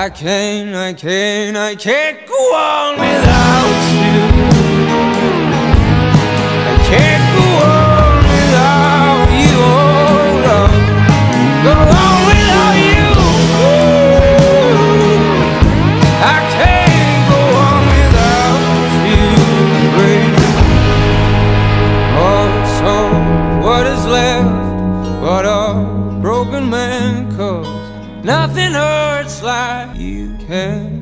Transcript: I can't go on without you. Broken man, 'cause nothing hurts like you can.